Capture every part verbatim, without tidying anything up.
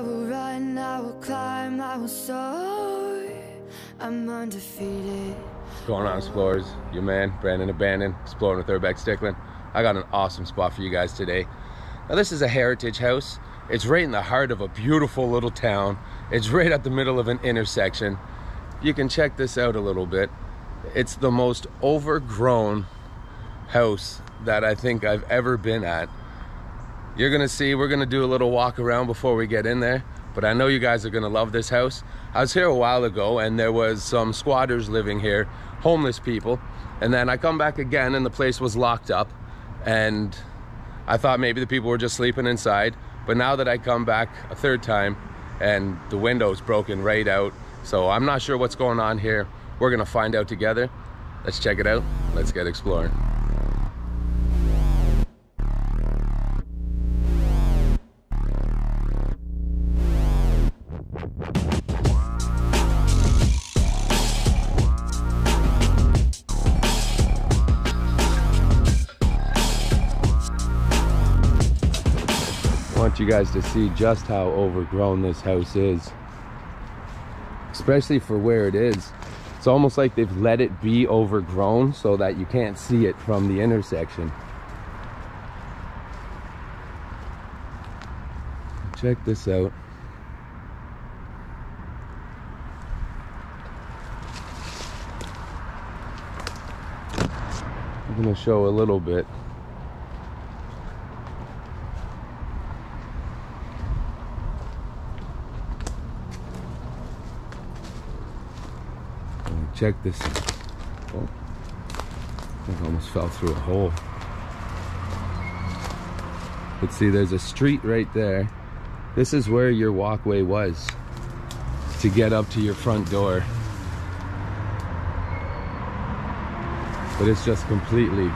I will run, I will climb, I will soar. I'm undefeated. What's going on, explorers? Your man, Brandon and Brandon, exploring with Urbex Stickland. I got an awesome spot for you guys today. Now, this is a heritage house. It's right in the heart of a beautiful little town. It's right at the middle of an intersection. You can check this out a little bit. It's the most overgrown house that I think I've ever been at. You're gonna see, we're gonna do a little walk around before we get in there, but I know you guys are gonna love this house. I was here a while ago and there was some squatters living here, homeless people, and then I come back again and the place was locked up, and I thought maybe the people were just sleeping inside, but now that I come back a third time and the window's broken right out, so I'm not sure what's going on here. We're gonna find out together. Let's check it out. Let's get exploring. I want you guys to see just how overgrown this house is, especially for where it is. It's almost like they've let it be overgrown so that you can't see it from the intersection. Check this out. I'm gonna show a little bit. Check this. Oh, I almost fell through a hole. But see, there's a street right there. This is where your walkway was to get up to your front door. But it's just completely,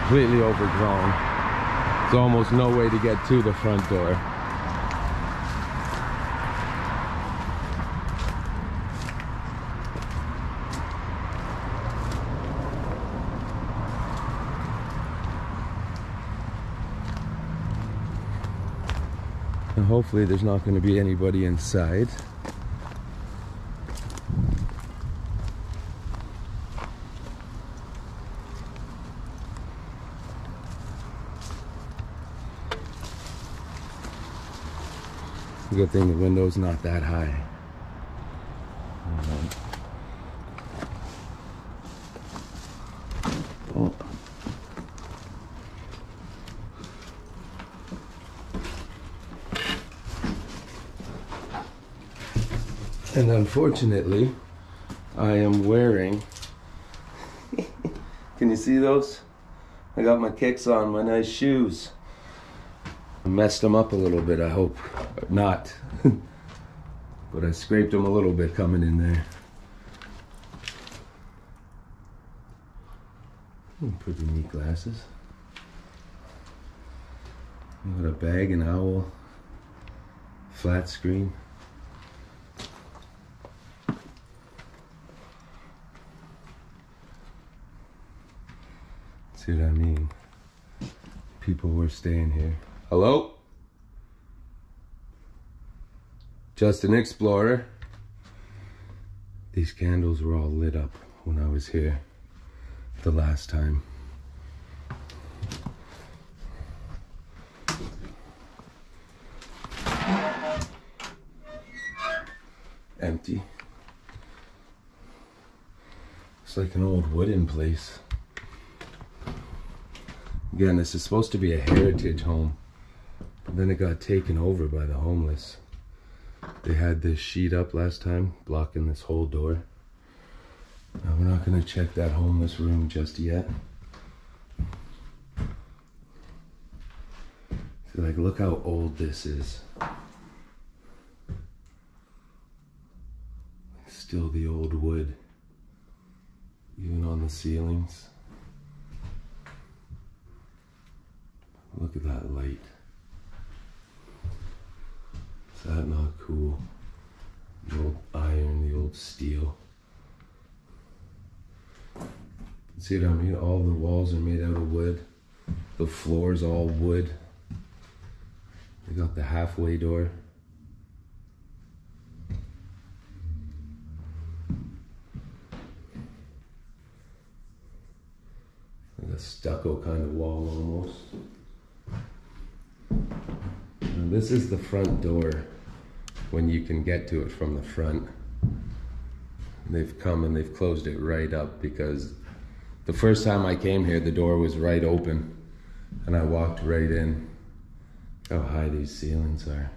completely overgrown. There's almost no way to get to the front door. Hopefully there's not going to be anybody inside. Good thing the window's not that high. Oh. And unfortunately, I am wearing, can you see those? I got my kicks on, my nice shoes. I messed them up a little bit, I hope, but not. But I scraped them a little bit coming in there. Hmm, pretty neat glasses. I've got a bag, an owl, flat screen. Dude, I mean, people were staying here. Hello? Just an explorer. These candles were all lit up when I was here the last time. Empty. It's like an old wooden place. Again, this is supposed to be a heritage home, but then it got taken over by the homeless. They had this sheet up last time, blocking this whole door. Now, we're not going to check that homeless room just yet. See, like, look how old this is. It's still the old wood, even on the ceilings. Look at that light. Is that not cool? The old iron, the old steel. See what I mean? All the walls are made out of wood. The floor's all wood. They got the halfway door. a stucco kind of wall almost. And this is the front door when you can get to it from the front. They've come and they've closed it right up, because the first time I came here the door was right open and I walked right in. How high these ceilings are.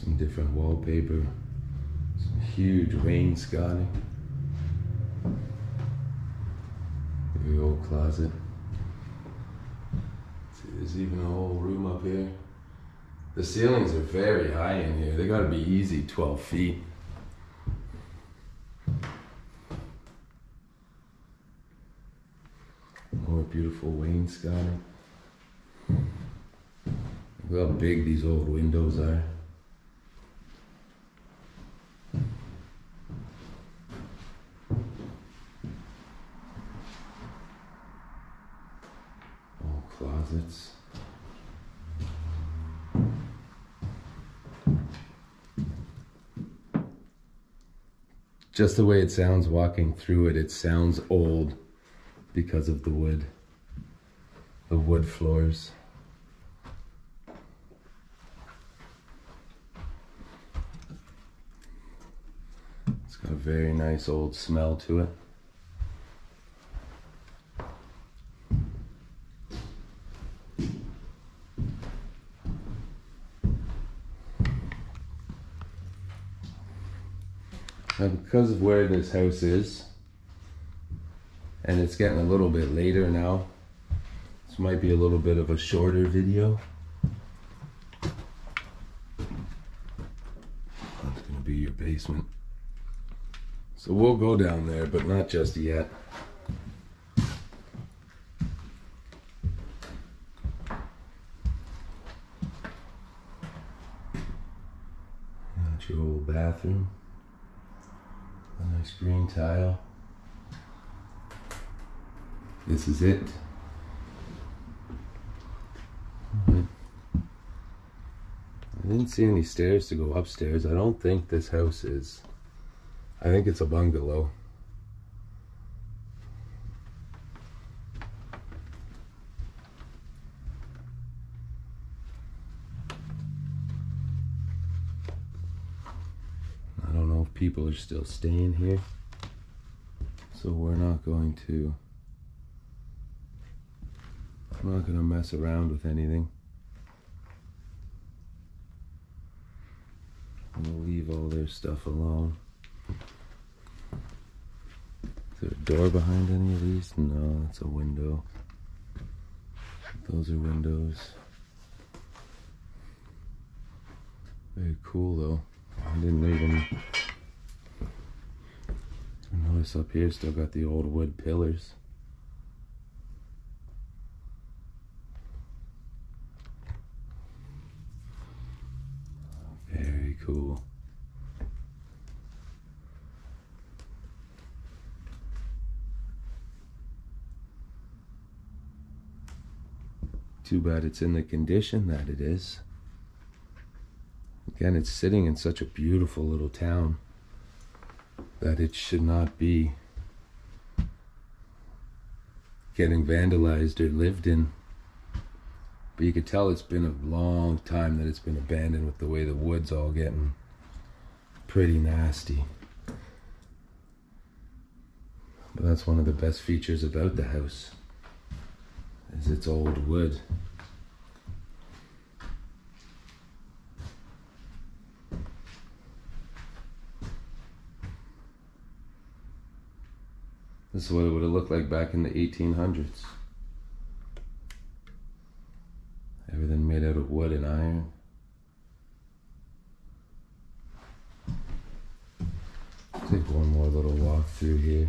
Some different wallpaper, some huge wainscoting. The old closet. See, there's even a whole room up here. The ceilings are very high in here. They gotta be easy twelve feet. More beautiful wainscoting. Look how big these old windows are. All closets. Just the way it sounds walking through it, it sounds old because of the wood, the wood floors. It's got a very nice old smell to it. Now, because of where this house is, and it's getting a little bit later now, this might be a little bit of a shorter video. That's gonna be your basement. So we'll go down there, but not just yet. That's your old bathroom. A nice green tile. This is it. I didn't see any stairs to go upstairs. I don't think this house is. I think it's a bungalow. People are still staying here, so we're not going to I'm not going to mess around with anything. I'm going to leave all their stuff alone. Is there a door behind any of these? No, that's a window. Those are windows. Very cool though. I didn't even notice up here still got the old wood pillars. Very cool. Too bad it's in the condition that it is. Again, it's sitting in such a beautiful little town that it should not be getting vandalized or lived in. But you could tell it's been a long time that it's been abandoned, with the way the wood's all getting pretty nasty. But that's one of the best features about the house, is its old wood. This is what it would have looked like back in the eighteen hundreds. Everything made out of wood and iron. Take one more little walk through here.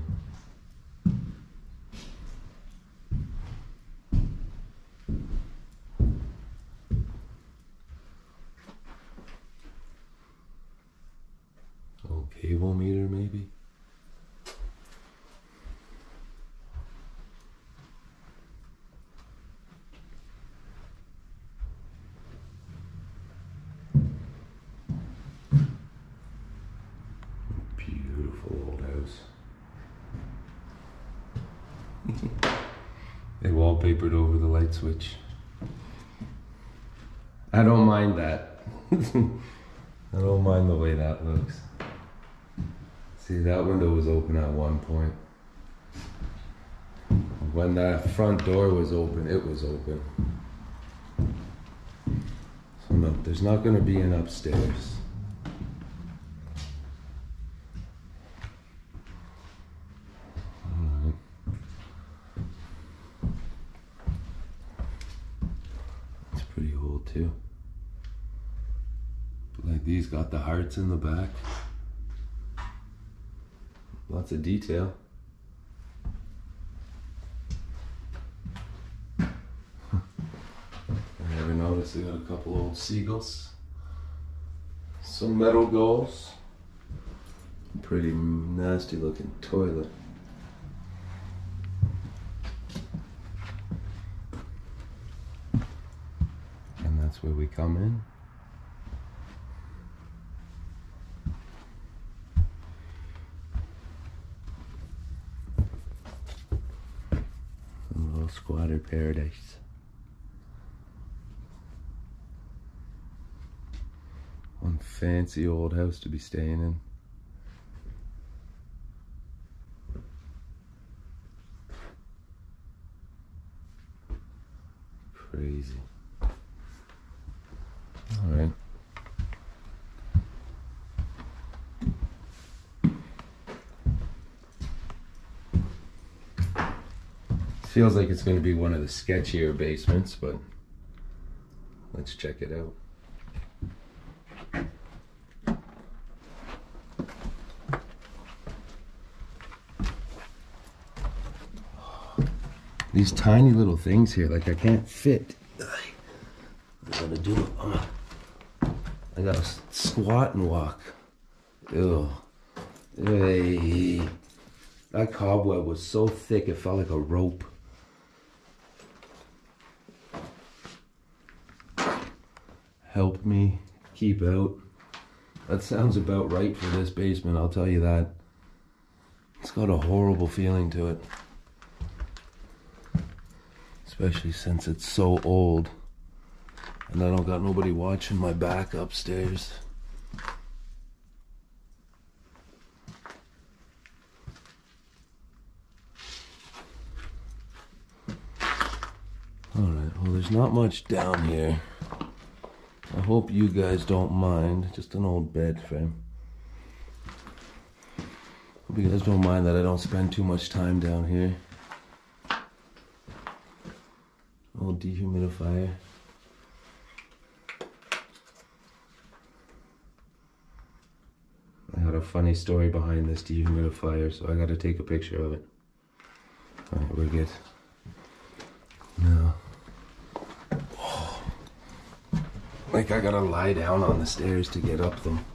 Old cable meter maybe? They wallpapered over the light switch. I don't mind that. I don't mind the way that looks. See, that window was open at one point. When that front door was open, it was open. So no, there's not going to be an upstairs. It's pretty old too. But like these got the hearts in the back. Lots of detail. I never noticed they got a couple old seagulls. Some metal goals. Pretty nasty looking toilet. And that's where we come in. Squatter paradise. One fancy old house to be staying in. Crazy. Alright. Feels like it's going to be one of the sketchier basements, but let's check it out. These tiny little things here, like I can't fit. I gotta do it. I gotta squat and walk. Ew. Hey. That cobweb was so thick it felt like a rope. Help me keep out. That sounds about right for this basement, I'll tell you that. It's got a horrible feeling to it. Especially since it's so old. And I don't got nobody watching my back upstairs. Alright, well there's not much down here. I hope you guys don't mind. Just an old bed frame. Hope you guys don't mind that I don't spend too much time down here. Old dehumidifier. I had a funny story behind this dehumidifier, so I gotta take a picture of it. Alright, we're good. Now. Like I gotta lie down on the stairs to get up them.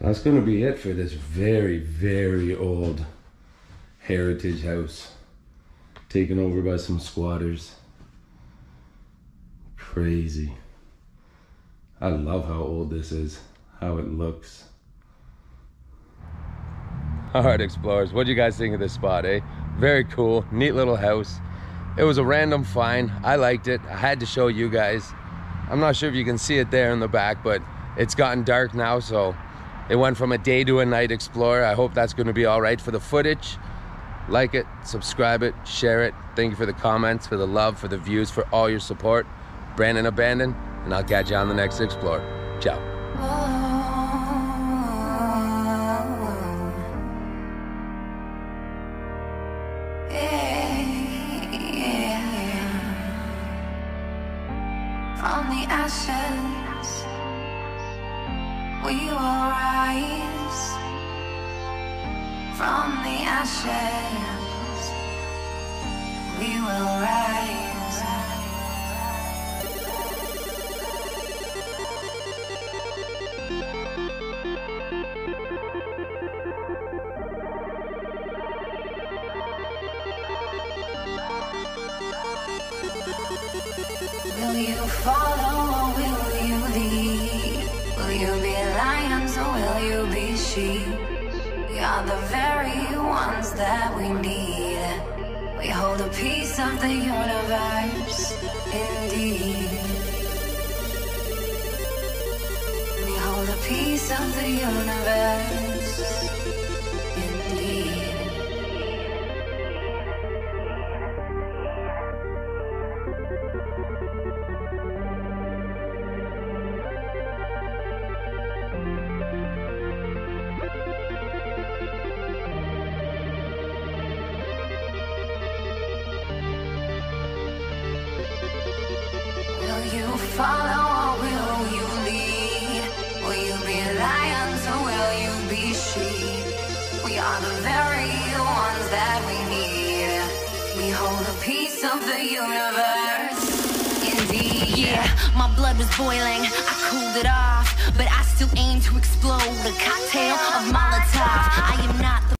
That's gonna be it for this very, very old heritage house. Taken over by some squatters. Crazy. I love how old this is, how it looks. Alright explorers, what do you guys think of this spot, eh? Very cool, neat little house. It was a random find. I liked it. I had to show you guys. I'm not sure if you can see it there in the back, but it's gotten dark now, so it went from a day to a night, explorer. I hope that's going to be all right for the footage. Like it, subscribe it, share it. Thank you for the comments, for the love, for the views, for all your support. Brandon Abandon, and I'll catch you on the next Explorer. Ciao. From the ashes, we will rise. From the ashes, we will rise. Will you follow or will you lead? Will you be lions? so will you be she? We are the very ones that we need. We hold a piece of the universe, indeed. We hold a piece of the universe. Follow or will you lead? Will you be lions or will you be sheep? We are the very ones that we need. We hold a piece of the universe, indeed. Yeah, my blood was boiling, I cooled it off, but I still aim to explode. A cocktail of Molotov. I am not the